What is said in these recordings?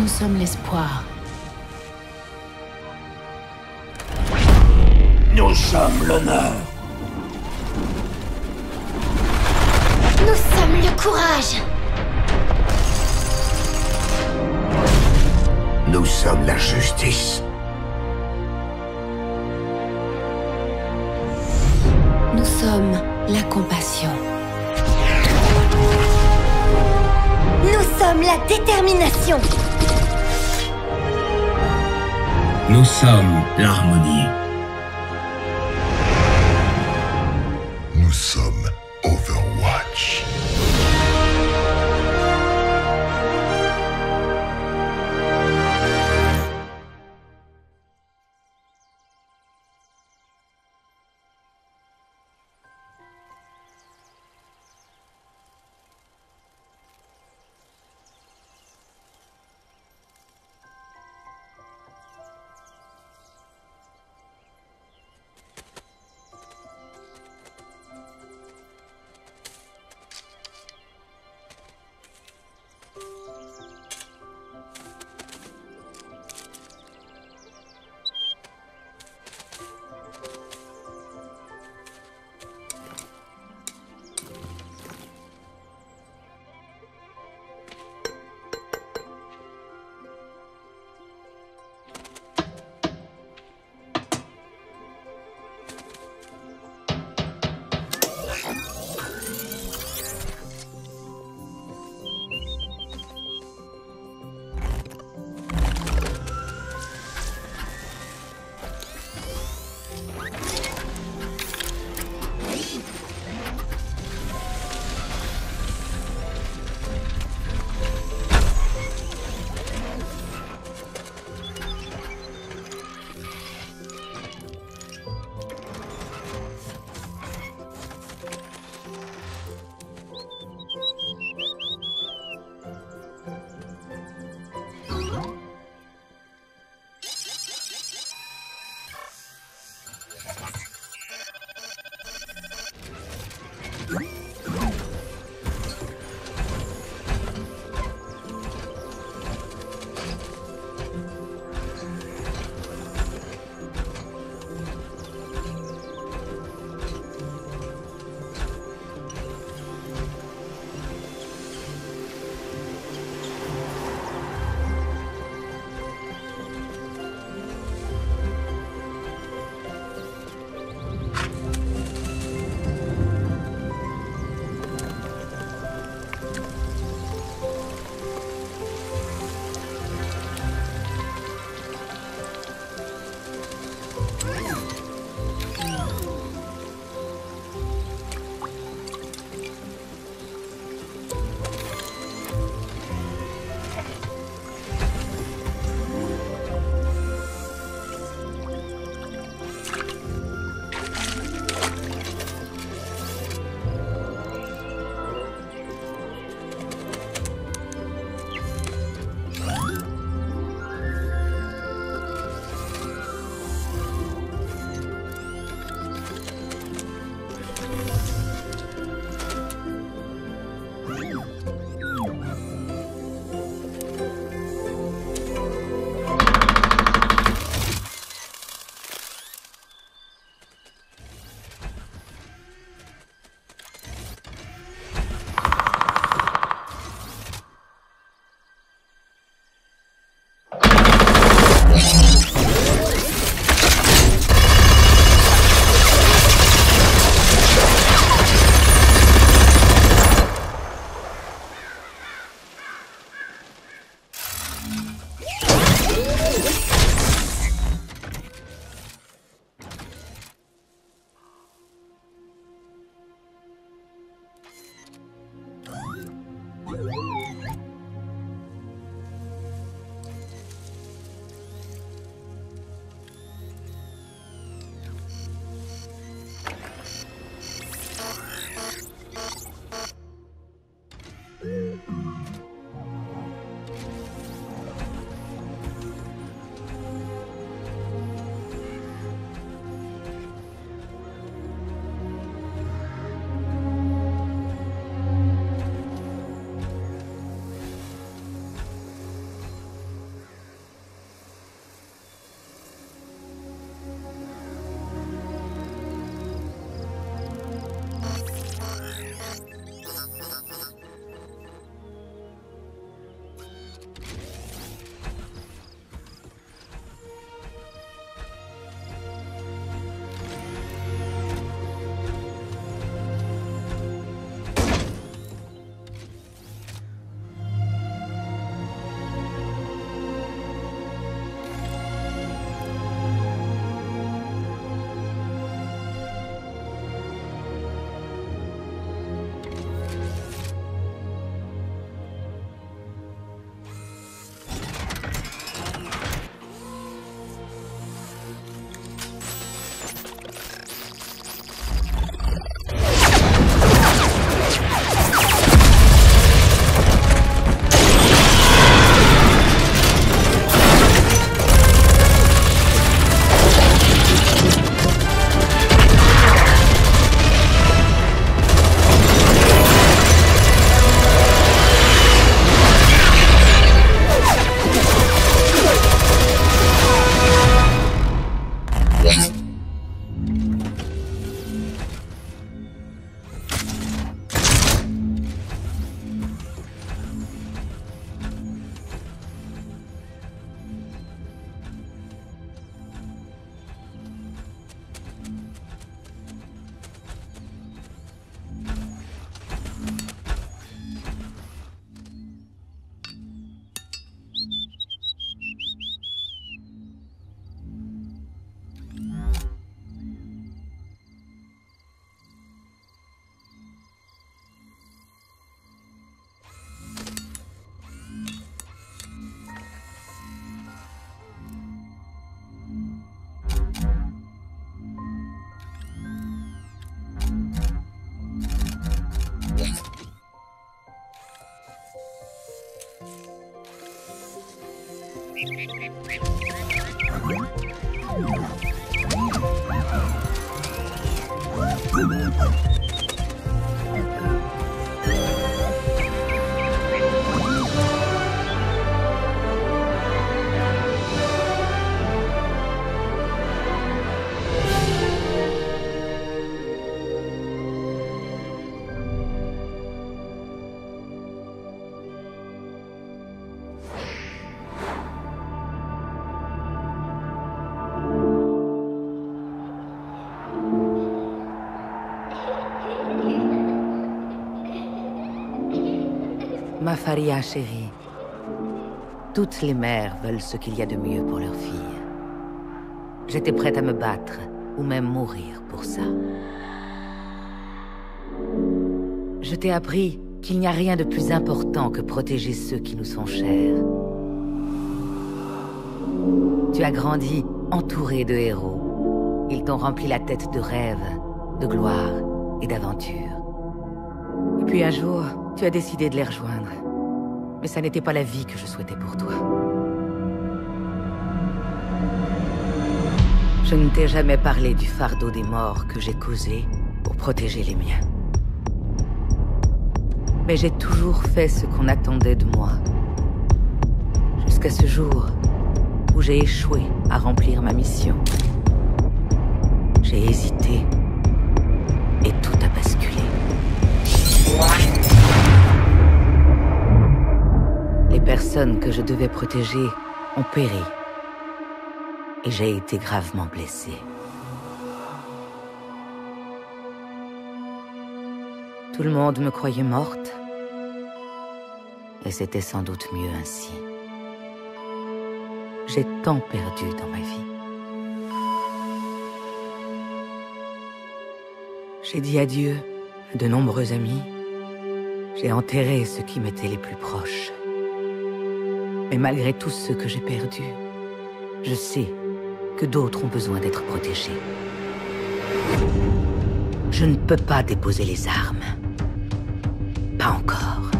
Nous sommes l'espoir. Nous sommes l'honneur. Nous sommes le courage. Nous sommes la justice. Nous sommes la compassion. Nous sommes la détermination. Nous sommes l'harmonie. Nous sommes Overwatch. Ma Faria chérie, toutes les mères veulent ce qu'il y a de mieux pour leurs filles. J'étais prête à me battre, ou même mourir pour ça. Je t'ai appris qu'il n'y a rien de plus important que protéger ceux qui nous sont chers. Tu as grandi entourée de héros. Ils t'ont rempli la tête de rêves, de gloire et d'aventures. Et puis un jour, tu as décidé de les rejoindre. Mais ça n'était pas la vie que je souhaitais pour toi. Je ne t'ai jamais parlé du fardeau des morts que j'ai causé pour protéger les miens. Mais j'ai toujours fait ce qu'on attendait de moi. Jusqu'à ce jour où j'ai échoué à remplir ma mission. J'ai hésité et tout a basculé. Les personnes que je devais protéger ont péri. Et j'ai été gravement blessée. Tout le monde me croyait morte. Et c'était sans doute mieux ainsi. J'ai tant perdu dans ma vie. J'ai dit adieu à de nombreux amis. J'ai enterré ceux qui m'étaient les plus proches. Mais malgré tout ce que j'ai perdu, je sais que d'autres ont besoin d'être protégés. Je ne peux pas déposer les armes. Pas encore.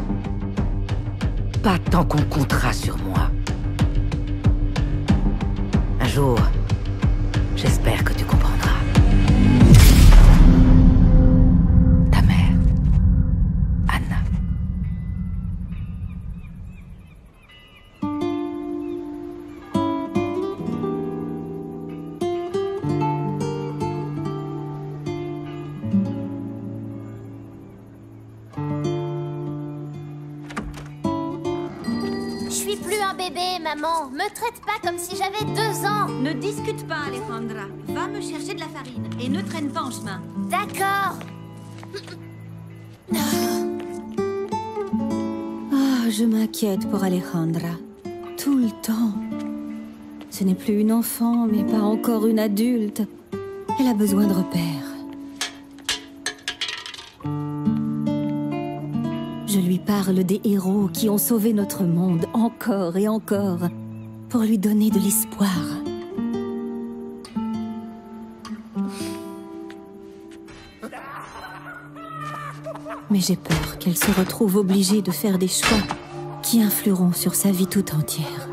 Pas tant qu'on comptera sur moi. Un jour, j'espère que tu comprendras. Maman, me traite pas comme si j'avais 2 ans. Ne discute pas, Alejandra. Va me chercher de la farine et ne traîne pas en chemin. D'accord. Oh, je m'inquiète pour Alejandra. Tout le temps. Ce n'est plus une enfant, mais pas encore une adulte. Elle a besoin de repères. Je lui parle des héros qui ont sauvé notre monde encore et encore, pour lui donner de l'espoir. Mais j'ai peur qu'elle se retrouve obligée de faire des choix qui influeront sur sa vie tout entière.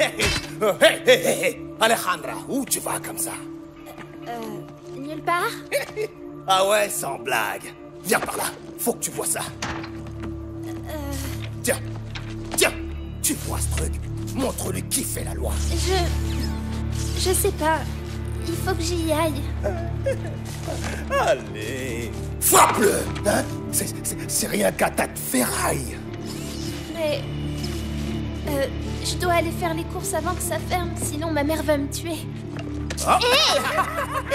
Hé, Alejandra, où tu vas comme ça? Nulle part. Ah ouais, sans blague. Viens par là, faut que tu vois ça. Tiens, tu vois ce truc. Montre-lui qui fait la loi. Je sais pas. Il faut que j'y aille. Allez, frappe-le, hein? C'est rien qu'à tas de ferraille. Mais... je dois aller faire les courses avant que ça ferme, sinon ma mère va me tuer. Oh. Hey.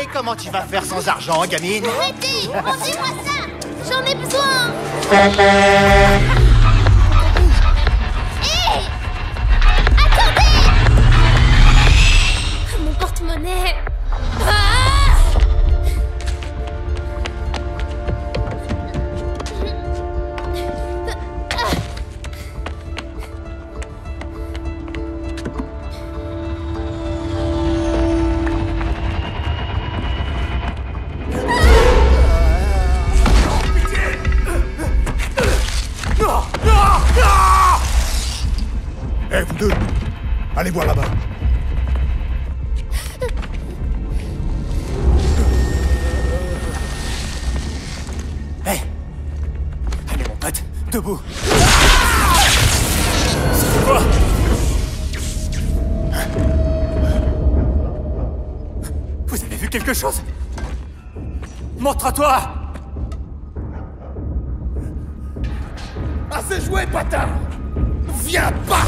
Et comment tu vas faire sans argent, gamine? Arrêtez! Rendez-moi ça! J'en ai besoin! Hey! Attendez! Mon porte-monnaie! Ah! No! Debout. C'est quoi ? Vous avez vu quelque chose ? Montre-toi ! Assez joué, bâtard ! Viens pas !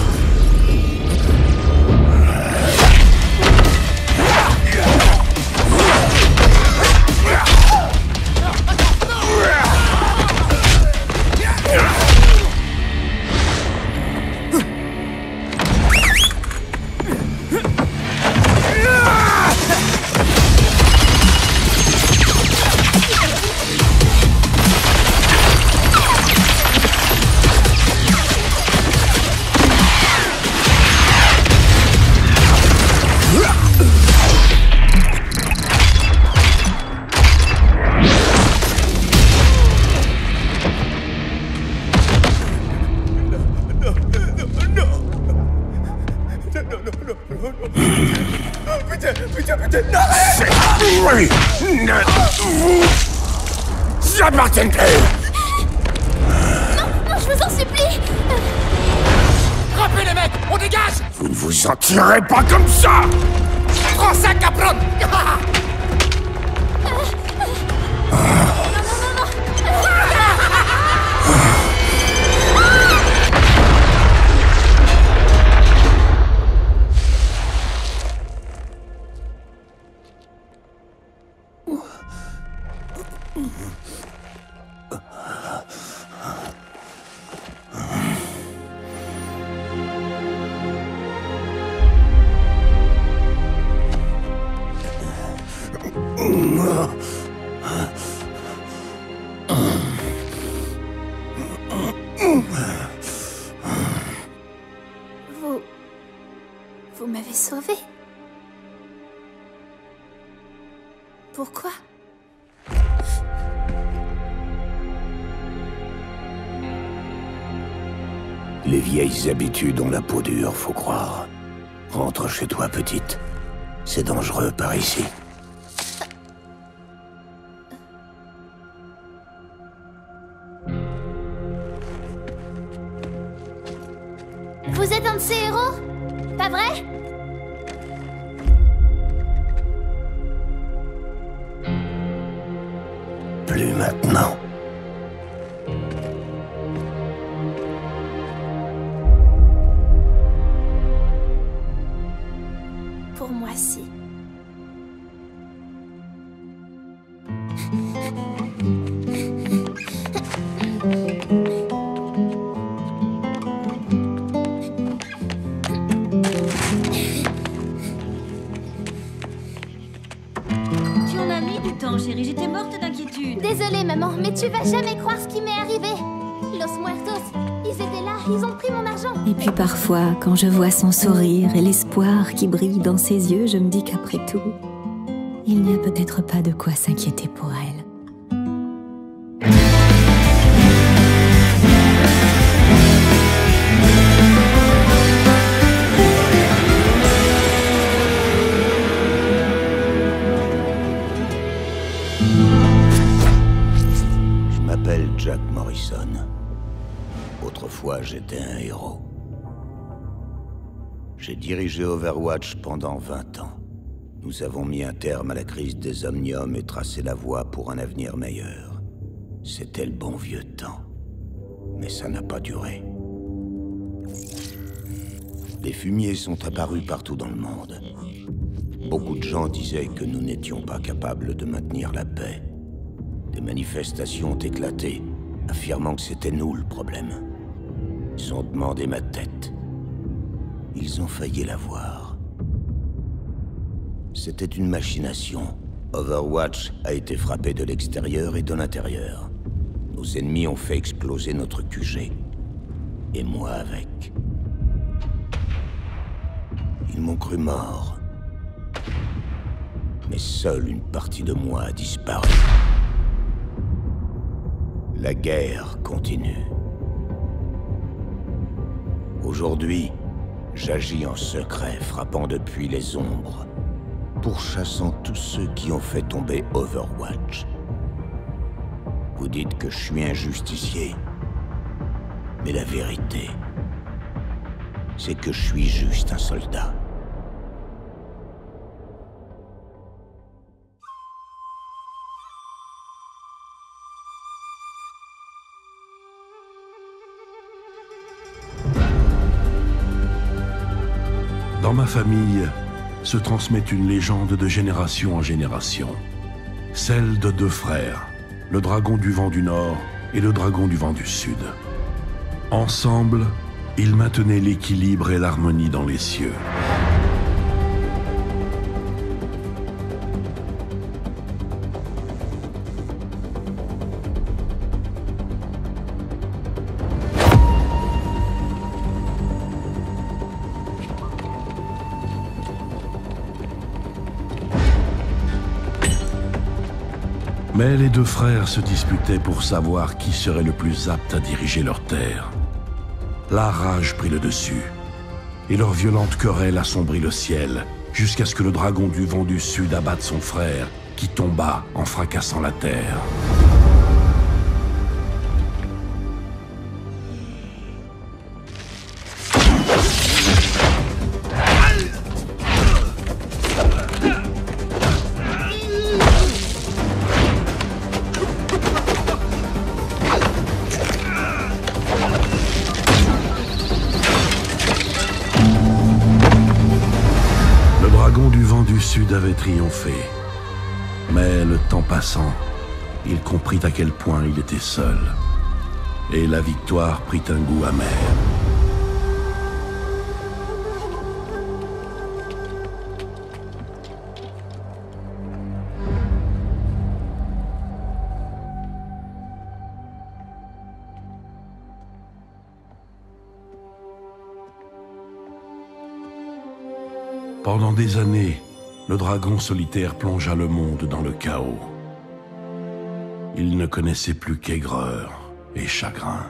Tirez pas comme ça! Prends ça, capron! Habitudes ont la peau dure, faut croire. Rentre chez toi, petite. C'est dangereux par ici. Vous êtes un de ces héros? Pas vrai? Plus maintenant. Tu vas jamais croire ce qui m'est arrivé. Los Muertos, ils étaient là, ils ont pris mon argent. Et puis parfois, quand je vois son sourire et l'espoir qui brille dans ses yeux, je me dis qu'après tout, il n'y a peut-être pas de quoi s'inquiéter pour elle. Jack Morrison. Autrefois, j'étais un héros. J'ai dirigé Overwatch pendant 20 ans. Nous avons mis un terme à la crise des Omniums et tracé la voie pour un avenir meilleur. C'était le bon vieux temps. Mais ça n'a pas duré. Des fumiers sont apparus partout dans le monde. Beaucoup de gens disaient que nous n'étions pas capables de maintenir la paix. Des manifestations ont éclaté, affirmant que c'était nous le problème. Ils ont demandé ma tête. Ils ont failli l'avoir. C'était une machination. Overwatch a été frappé de l'extérieur et de l'intérieur. Nos ennemis ont fait exploser notre QG. Et moi avec. Ils m'ont cru mort. Mais seule une partie de moi a disparu. La guerre continue. Aujourd'hui, j'agis en secret, frappant depuis les ombres, pourchassant tous ceux qui ont fait tomber Overwatch. Vous dites que je suis un justicier. Mais la vérité, c'est que je suis juste un soldat. Dans ma famille, se transmet une légende de génération en génération. Celle de deux frères, le dragon du vent du nord et le dragon du vent du sud. Ensemble, ils maintenaient l'équilibre et l'harmonie dans les cieux. Mais les deux frères se disputaient pour savoir qui serait le plus apte à diriger leur terre. La rage prit le dessus, et leur violente querelle assombrit le ciel, jusqu'à ce que le dragon du vent du sud abatte son frère, qui tomba en fracassant la terre. Avait triomphé, mais le temps passant, il comprit à quel point il était seul, et la victoire prit un goût amer. Pendant des années, le dragon solitaire plongea le monde dans le chaos. Il ne connaissait plus qu'aigreur et chagrin.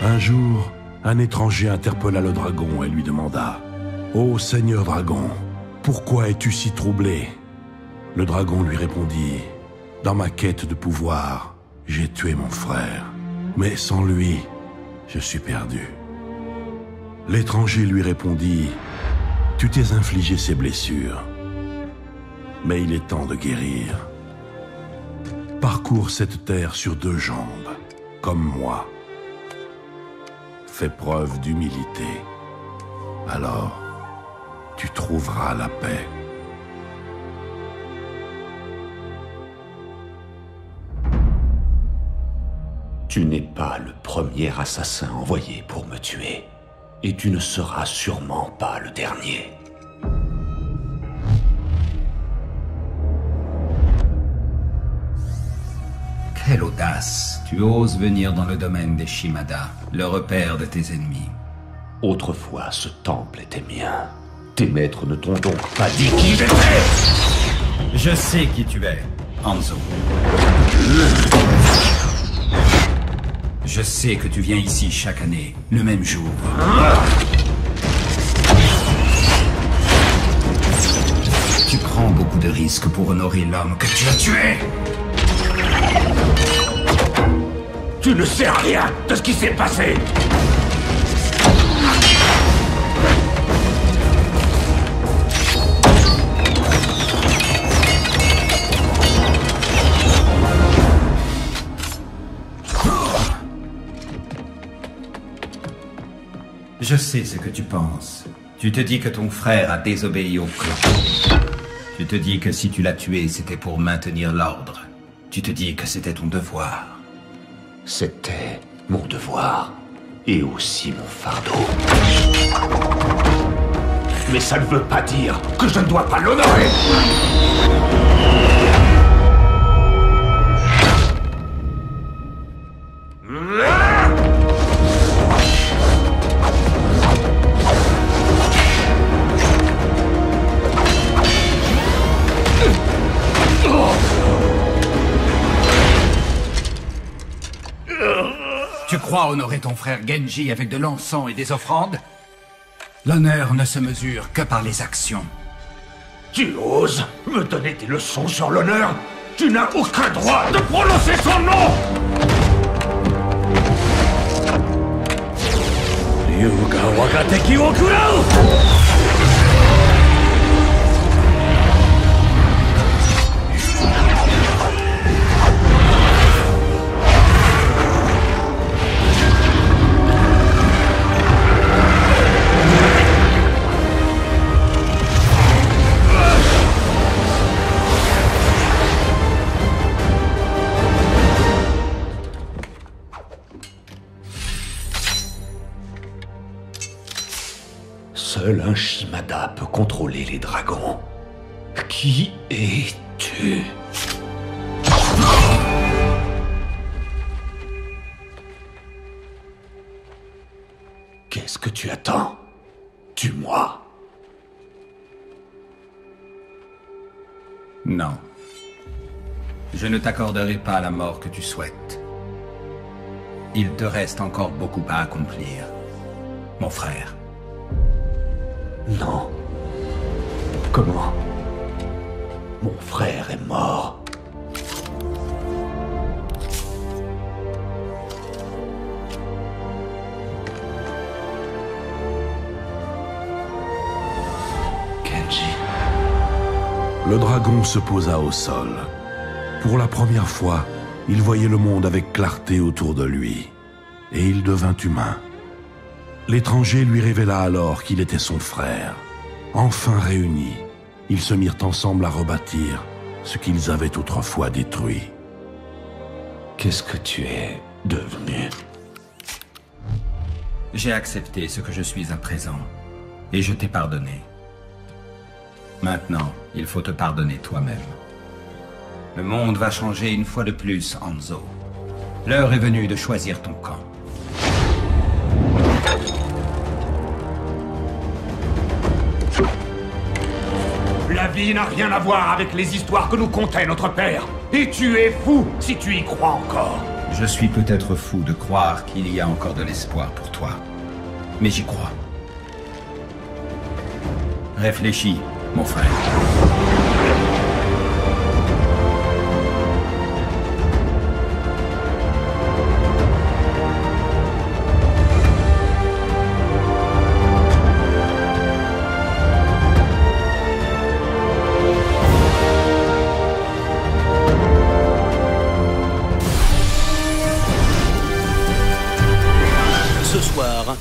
Un jour, un étranger interpella le dragon et lui demanda « Ô Seigneur Dragon, pourquoi es-tu si troublé ?» Le dragon lui répondit « Dans ma quête de pouvoir, j'ai tué mon frère, mais sans lui, je suis perdu. » L'étranger lui répondit « Tu t'es infligé ces blessures, mais il est temps de guérir. Parcours cette terre sur deux jambes, comme moi. Fais preuve d'humilité, alors tu trouveras la paix. » Tu n'es pas le premier assassin envoyé pour me tuer. Et tu ne seras sûrement pas le dernier. Quelle audace! Tu oses venir dans le domaine des Shimada, le repère de tes ennemis. Autrefois, ce temple était mien. Tes maîtres ne t'ont donc pas dit qui j'étais! Je sais qui tu es, Hanzo. Je sais que tu viens ici chaque année, le même jour. Tu prends beaucoup de risques pour honorer l'homme que tu as tué. Tu ne sais rien de ce qui s'est passé. Je sais ce que tu penses. Tu te dis que ton frère a désobéi au clan. Tu te dis que si tu l'as tué, c'était pour maintenir l'ordre. Tu te dis que c'était ton devoir. C'était mon devoir. Et aussi mon fardeau. Mais ça ne veut pas dire que je ne dois pas l'honorer! Honorer ton frère Genji avec de l'encens et des offrandes? L'honneur ne se mesure que par les actions. Tu oses me donner des leçons sur l'honneur? Tu n'as aucun droit de prononcer son nom! Ryūga wa ga teki wo kurao! Seul un Shimada peut contrôler les dragons. Qui es-tu? Qu'est-ce que tu attends? Tue-moi. Non. Je ne t'accorderai pas la mort que tu souhaites. Il te reste encore beaucoup à accomplir, mon frère. Non. Comment? Mon frère est mort. Genji. Le dragon se posa au sol. Pour la première fois, il voyait le monde avec clarté autour de lui. Et il devint humain. L'étranger lui révéla alors qu'il était son frère. Enfin réunis, ils se mirent ensemble à rebâtir ce qu'ils avaient autrefois détruit. Qu'est-ce que tu es devenu? J'ai accepté ce que je suis à présent, et je t'ai pardonné. Maintenant, il faut te pardonner toi-même. Le monde va changer une fois de plus, Hanzo. L'heure est venue de choisir ton camp. La vie n'a rien à voir avec les histoires que nous contait notre père. Et tu es fou si tu y crois encore. Je suis peut-être fou de croire qu'il y a encore de l'espoir pour toi. Mais j'y crois. Réfléchis, mon frère.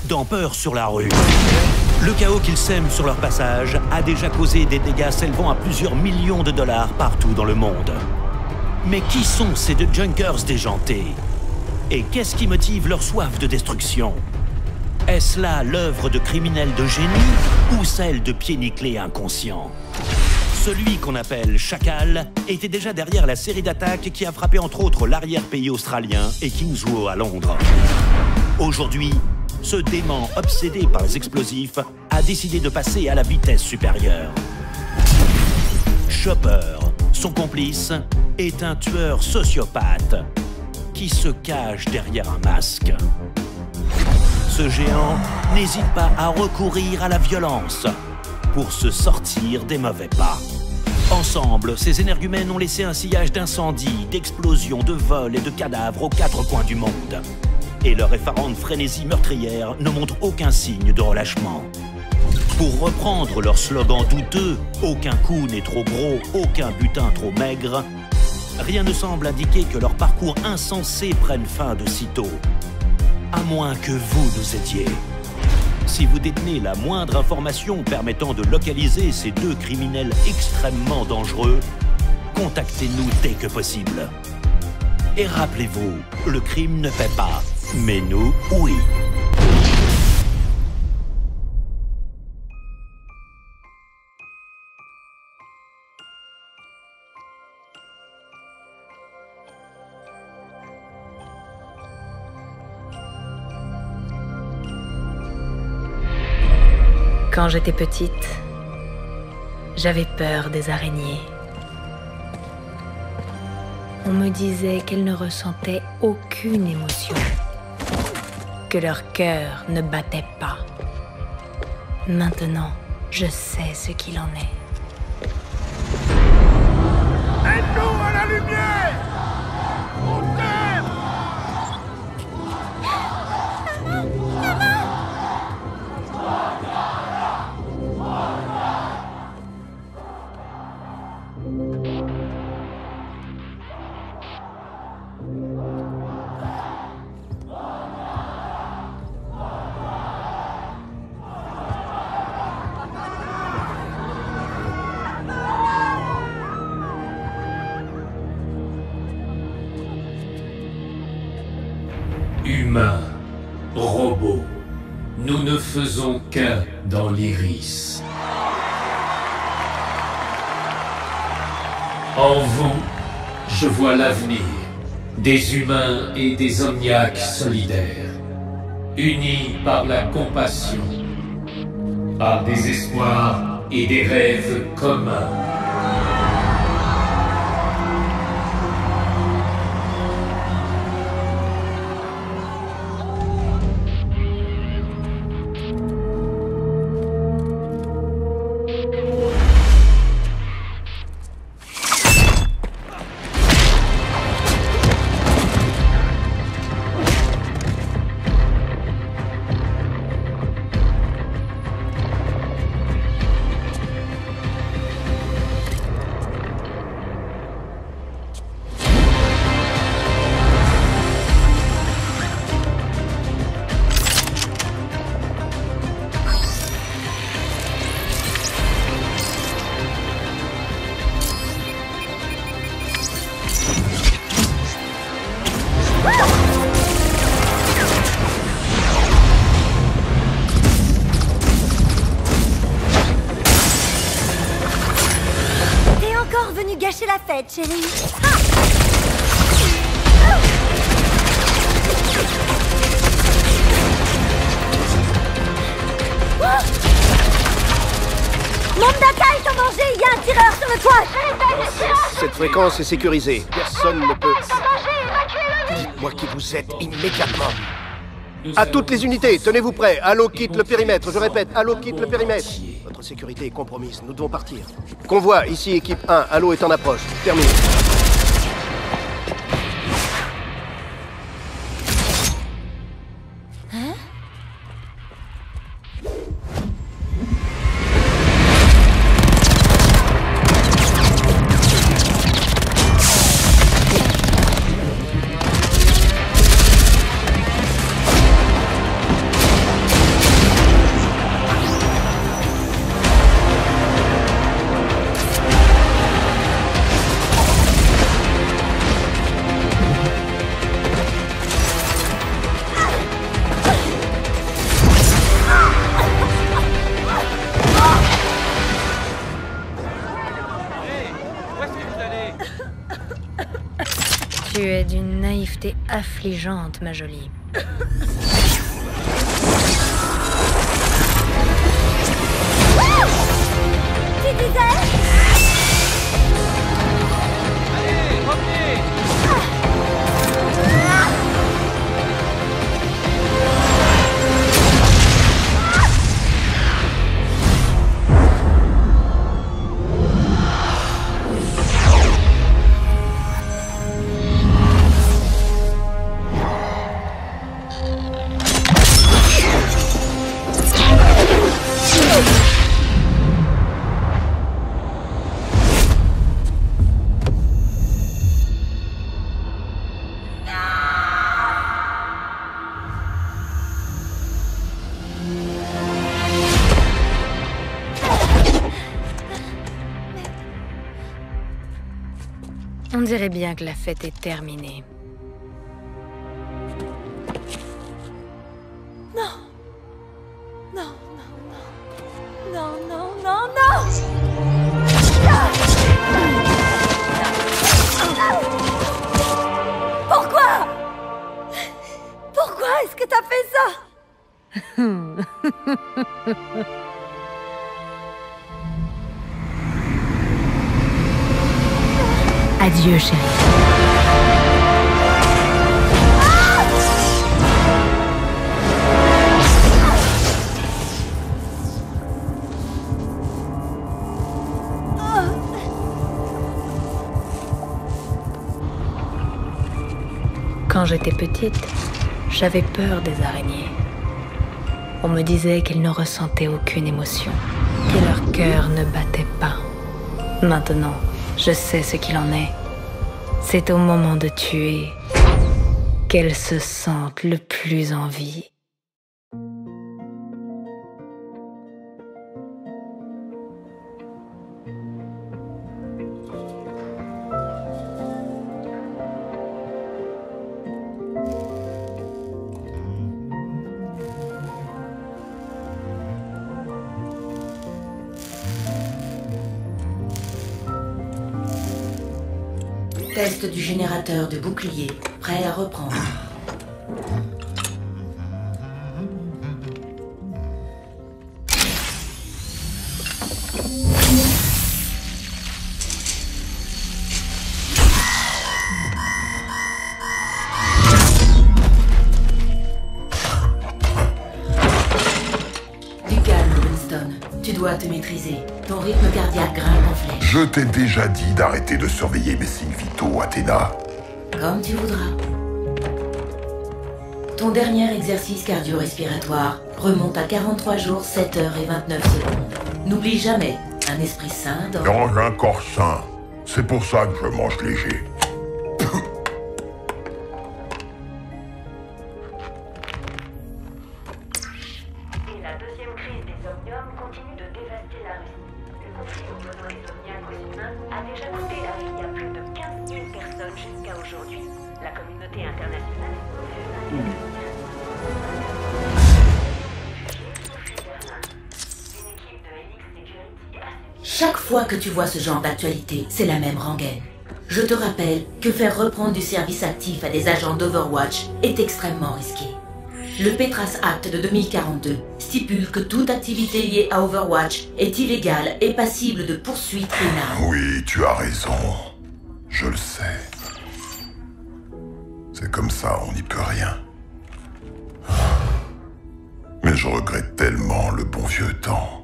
Dans Peur sur la rue. Le chaos qu'ils sèment sur leur passage a déjà causé des dégâts s'élevant à plusieurs millions de dollars partout dans le monde. Mais qui sont ces deux Junkers déjantés? Et qu'est-ce qui motive leur soif de destruction? Est-ce là l'œuvre de criminels de génie ou celle de pieds nickelés inconscients? Celui qu'on appelle Chacal était déjà derrière la série d'attaques qui a frappé entre autres l'arrière-pays australien et Kingswell à Londres. Aujourd'hui, ce démon obsédé par les explosifs a décidé de passer à la vitesse supérieure. Chopper, son complice, est un tueur sociopathe qui se cache derrière un masque. Ce géant n'hésite pas à recourir à la violence pour se sortir des mauvais pas. Ensemble, ces énergumènes ont laissé un sillage d'incendies, d'explosions, de vols et de cadavres aux quatre coins du monde. Et leur effarante frénésie meurtrière ne montre aucun signe de relâchement. Pour reprendre leur slogan douteux, aucun coup n'est trop gros, aucun butin trop maigre, rien ne semble indiquer que leur parcours insensé prenne fin de sitôt. À moins que vous nous aidiez. Si vous détenez la moindre information permettant de localiser ces deux criminels extrêmement dangereux, contactez-nous dès que possible. Et rappelez-vous, le crime ne paie pas, mais nous, oui. Quand j'étais petite, j'avais peur des araignées. On me disait qu'elles ne ressentaient aucune émotion, que leur cœur ne battait pas. Maintenant, je sais ce qu'il en est. Aide-nous à la lumière! On t'aime! Maman! Maman! Humains, robots, nous ne faisons qu'un dans l'iris. En vous, je vois l'avenir, des humains et des omniaques solidaires, unis par la compassion, par des espoirs et des rêves communs. Chérie. Ah oh. Oh. Monde d'attaque est en danger, il y a un tireur sur le toit. Cette fréquence est sécurisée, personne ne peut... Dites-moi qui vous êtes immédiatement. À toutes les unités, tenez-vous prêts, Halo quitte le périmètre, je répète, Halo quitte le périmètre. Notre sécurité est compromise, nous devons partir. Convoi, ici équipe 1, Halo est en approche. Terminé. Affligeante, ma jolie. On dirait bien que la fête est terminée. Pourquoi est-ce que t'as fait ça? Adieu, chérie. Ah! Quand j'étais petite, j'avais peur des araignées. On me disait qu'elles ne ressentaient aucune émotion, que leur cœur ne battait pas. Maintenant, je sais ce qu'il en est. C'est au moment de tuer qu'elles se sentent le plus en vie. Test du générateur de bouclier, prêt à reprendre. Je t'ai déjà dit d'arrêter de surveiller mes signes vitaux, Athéna. Comme tu voudras. Ton dernier exercice cardio-respiratoire remonte à 43 jours, 7 heures et 29 secondes. N'oublie jamais, un esprit sain dans un corps sain. C'est pour ça que je mange léger. Que tu vois ce genre d'actualité, c'est la même rengaine. Je te rappelle que faire reprendre du service actif à des agents d'Overwatch est extrêmement risqué. Le Petras Act de 2042 stipule que toute activité liée à Overwatch est illégale et passible de poursuites pénales. Oui, tu as raison. Je le sais. C'est comme ça, on n'y peut rien. Mais je regrette tellement le bon vieux temps.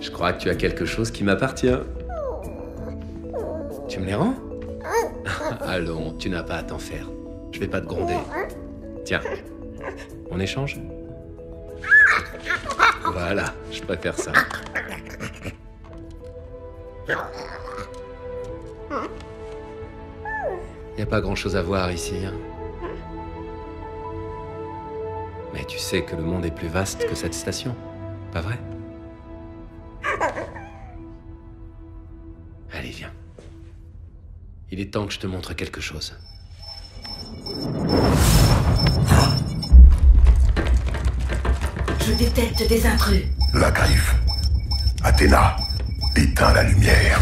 Je crois que tu as quelque chose qui m'appartient. Tu me les rends? Allons, tu n'as pas à t'en faire. Je vais pas te gronder. Tiens, on échange? Voilà, je préfère ça. Y a pas grand-chose à voir ici, hein? Mais tu sais que le monde est plus vaste que cette station, pas vrai? Allez, viens. Il est temps que je te montre quelque chose. Je détecte des intrus. La griffe. Athéna, éteins la lumière.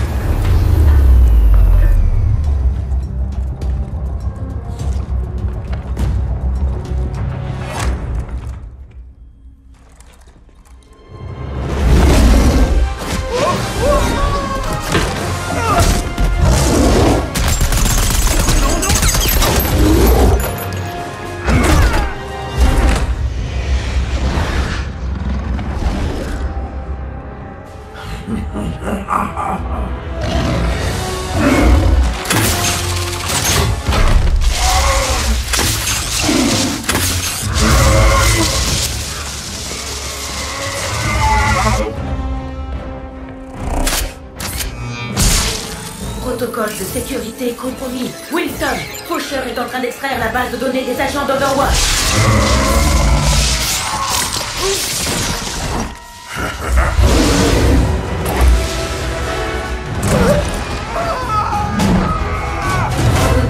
Protocole de sécurité compromis. Winston, Faucheur est en train d'extraire la base de données des agents d'Overwatch.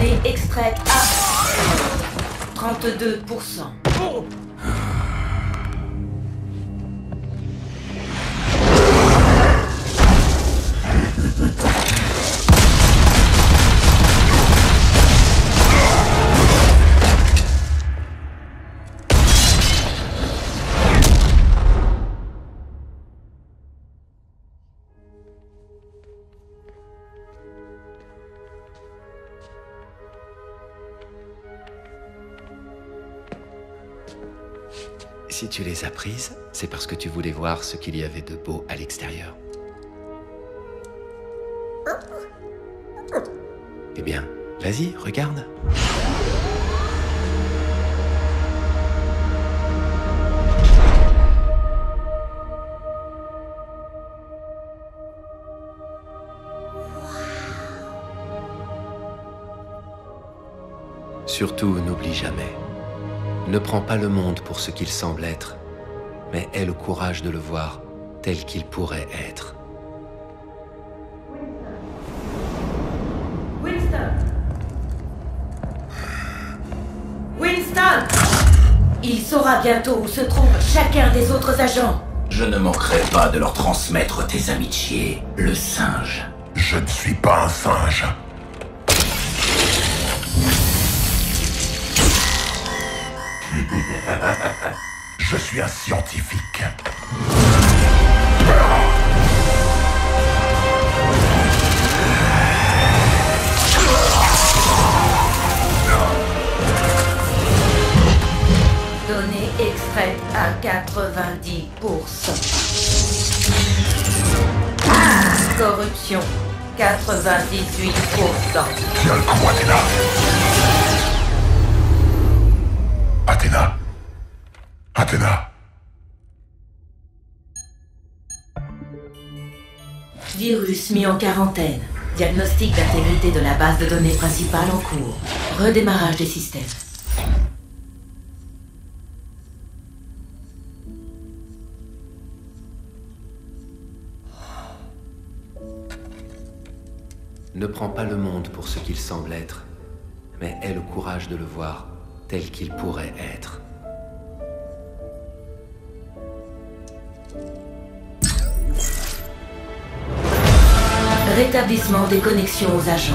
Données extraites à 32%. Si tu les as prises, c'est parce que tu voulais voir ce qu'il y avait de beau à l'extérieur. Eh bien, vas-y, regarde. Surtout, n'oublie jamais. Ne prends pas le monde pour ce qu'il semble être, mais aie le courage de le voir tel qu'il pourrait être. Winston! Il saura bientôt où se trouve chacun des autres agents. Je ne manquerai pas de leur transmettre tes amitiés, le singe. Je ne suis pas un singe. Je suis un scientifique. Données extraites à 90%. Corruption, 98%. Tiens le coup, Athéna. Athéna. Athéna. Virus mis en quarantaine. Diagnostic d'intégrité de la base de données principale en cours. Redémarrage des systèmes. Ne prends pas le monde pour ce qu'il semble être, mais aie le courage de le voir tel qu'il pourrait être. Rétablissement des connexions aux agents.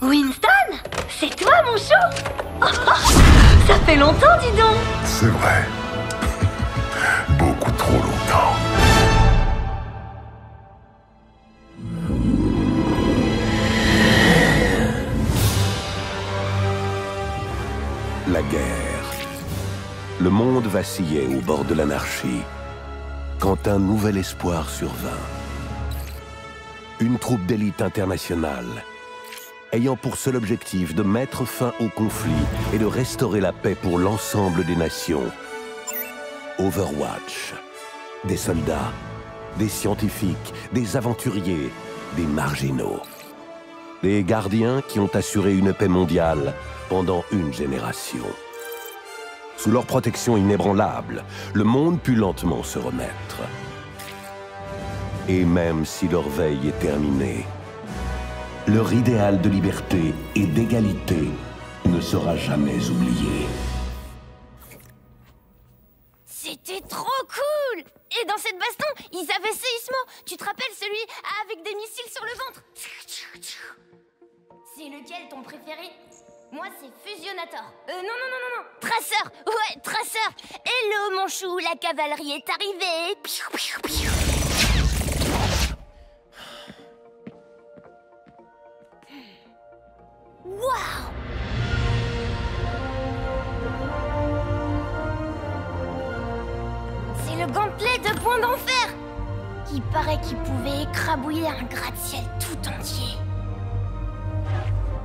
Winston, c'est toi mon chou? Oh, ça fait longtemps, dis donc. C'est vrai. Beaucoup trop longtemps. La guerre. Le monde vacillait au bord de l'anarchie, quand un nouvel espoir survint. Une troupe d'élite internationale, ayant pour seul objectif de mettre fin au conflit et de restaurer la paix pour l'ensemble des nations. Overwatch. Des soldats, des scientifiques, des aventuriers, des marginaux. Des gardiens qui ont assuré une paix mondiale pendant une génération. Sous leur protection inébranlable, le monde put lentement se remettre. Et même si leur veille est terminée, leur idéal de liberté et d'égalité ne sera jamais oublié. C'était trop cool! Et dans cette baston, ils avaient séismo! Tu te rappelles celui avec des missiles sur le ventre? C'est lequel ton préféré? Moi, c'est Fusionator. Non. Traceur. Ouais, Traceur. Hello, mon chou. La cavalerie est arrivée. Piou, piou, piou. Waouh! C'est le gantelet de Point d'Enfer. Il paraît qu'il pouvait écrabouiller un gratte-ciel tout entier.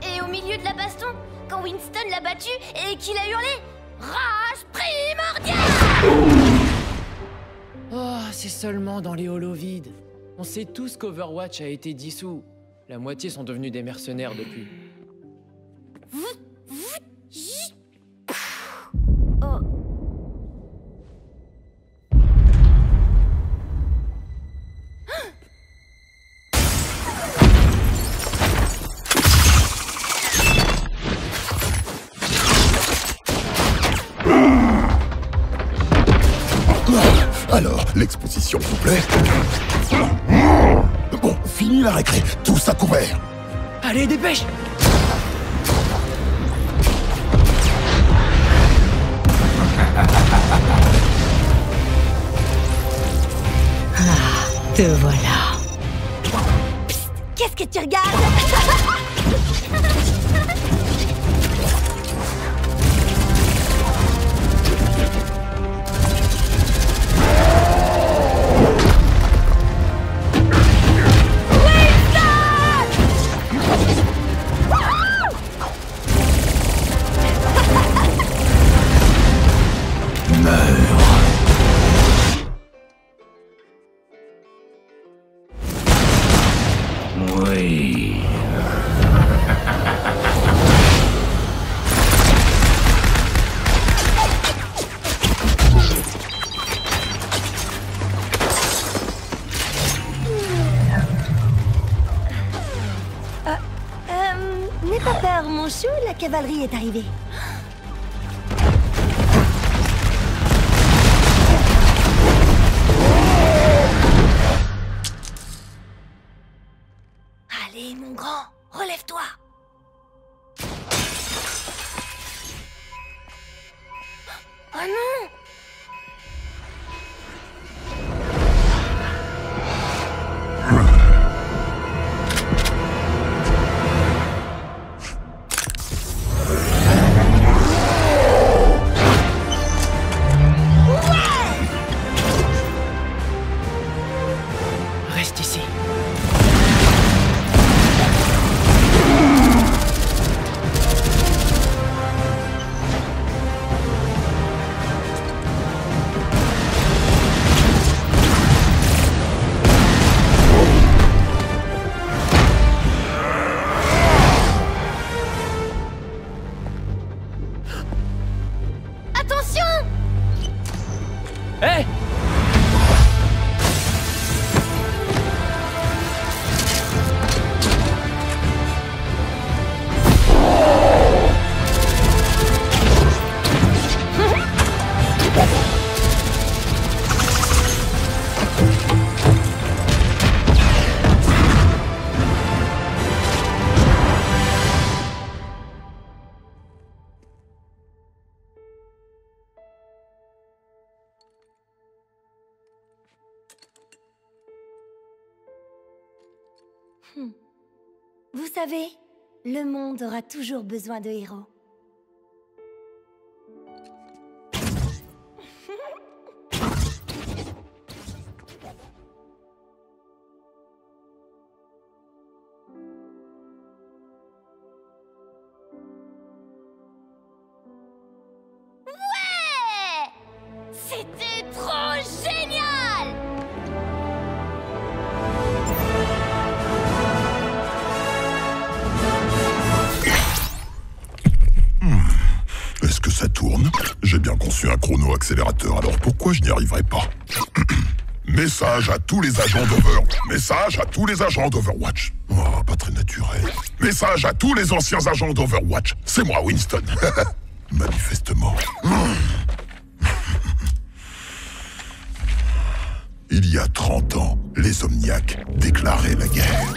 Et au milieu de la baston, quand Winston l'a battu et qu'il a hurlé « Rage primordiale !» Oh, c'est seulement dans les holos vides. On sait tous qu'Overwatch a été dissous. La moitié sont devenus des mercenaires depuis. Oh. Alors, l'exposition vous plaît? Bon, fini la récré, tous à couvert. Allez, dépêche! Ah, te voilà. Qu'est-ce que tu regardes? N'aie pas peur, mon chou, la cavalerie est arrivée. Allez, mon grand, relève-toi. Oh non! Vous savez, le monde aura toujours besoin de héros. Un chrono-accélérateur, alors pourquoi je n'y arriverai pas? Message à tous les agents d'Overwatch. Message à tous les agents d'Overwatch. Oh, pas très naturel. Message à tous les anciens agents d'Overwatch. C'est moi, Winston. Manifestement. Il y a 30 ans, les Omniaques déclaraient la guerre.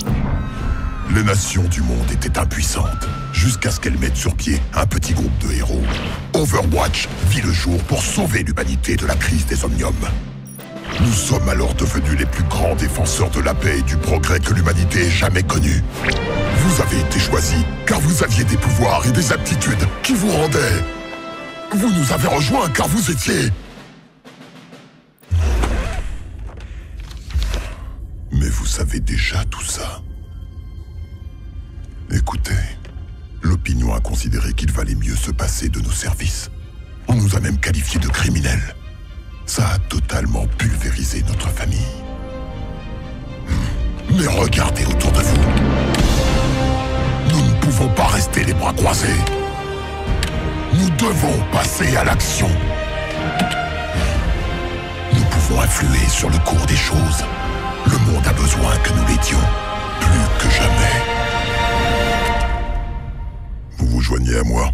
Les nations du monde étaient impuissantes, jusqu'à ce qu'elles mettent sur pied un petit groupe de héros. Overwatch vit le jour pour sauver l'humanité de la crise des Omniums. Nous sommes alors devenus les plus grands défenseurs de la paix et du progrès que l'humanité ait jamais connu. Vous avez été choisis, car vous aviez des pouvoirs et des aptitudes qui vous rendaient... Vous nous avez rejoints, car vous étiez... Mais vous savez déjà tout ça. Écoutez, l'opinion a considéré qu'il valait mieux se passer de nos services. On nous a même qualifiés de criminels. Ça a totalement pulvérisé notre famille. Mais regardez autour de vous. Nous ne pouvons pas rester les bras croisés. Nous devons passer à l'action. Nous pouvons influer sur le cours des choses. Le monde a besoin que nous l'aidions, plus que jamais. Joignez à moi.